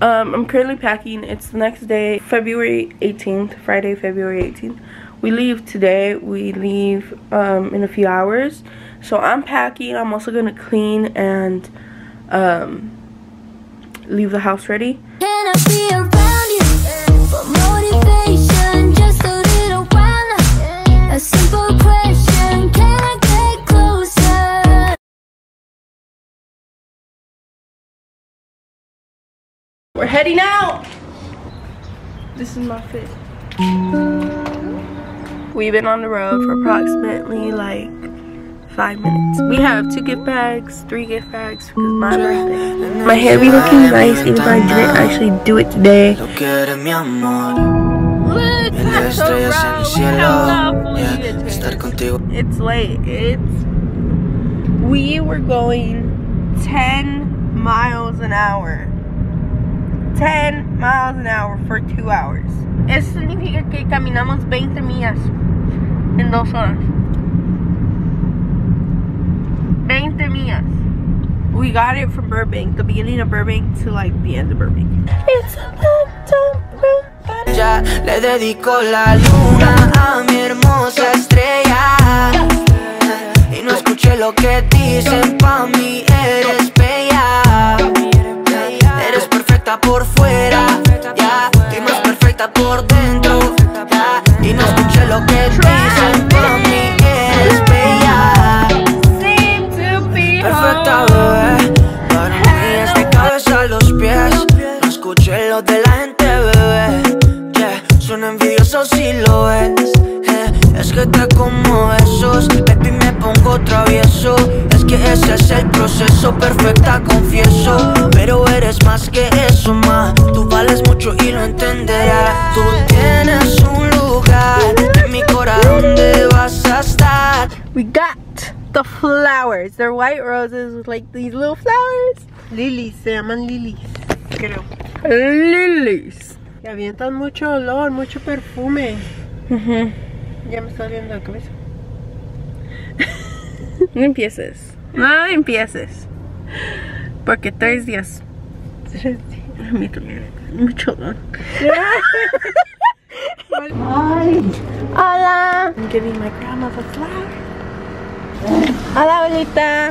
I'm currently packing. It's the next day, February 18th, Friday, February 18th. We leave today. We leave in a few hours. So I'm packing. I'm also going to clean and leave the house ready. Can I be around you for motivation? Just a little while, a simple question. Can I get closer? We're heading out. This is my fit. We've been on the road for approximately like 5 minutes. We have 2 gift bags, 3 gift bags, because my birthday. My hair be looking nice even if I didn't actually do it today. It's late. We were going 10 miles an hour. 10 miles an hour for 2 hours. Eso significa que caminamos 20 millas en 2 horas. 20 millas. We got it from Burbank, the beginning of Burbank to like the end of Burbank. It's a bad ya le dedico la luna a mi hermosa estrella. Y no escuché lo que dicen, pa' mí eres bella. Eres perfecta por fuera, ya, y más perfecta por dentro, ya. Y no escuché lo que dicen, pa' mí eres bella. Perfecta, bebé, para mí es de cabeza a los pies. No escuché lo de la gente, bebé, yeah. Son envidiosos si lo ves, yeah. Es que te como esos, baby, me pongo travieso. Es que ese es el proceso, perfecta, confieso. Pero eres más que eso, ma. Tú vales mucho y lo entenderás. Tú tienes un lugar en mi corazón donde vas a estar. We got the flowers. They're white roses with like these little flowers. Lilies, se llaman lilies. Creo. Lilies. Que avientan mucho olor, mucho perfume. Ya me está oliendo la cabeza. No empieces. No empieces. Porque 3 días. 3 días. Me tomé mucho olor. Ay. Hola. I'm giving my grandma the flowers. Hola, abuelita.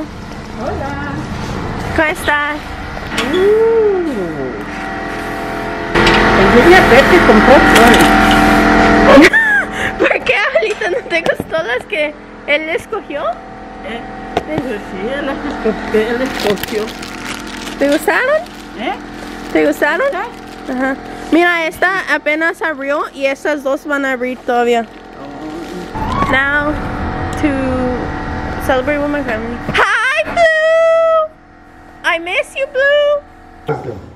Hola. ¿Cómo estás? Yo ya verte con flores. ¿Por qué, abuelita, no te gustó las que él escogió? Sí, él escogió. ¿Te gustaron? ¿Te gustaron? Ajá. Mira, esta apenas abrió y esas dos van a abrir todavía. Oh. Now to celebrate with my family. Hi, Blue! I miss you, Blue!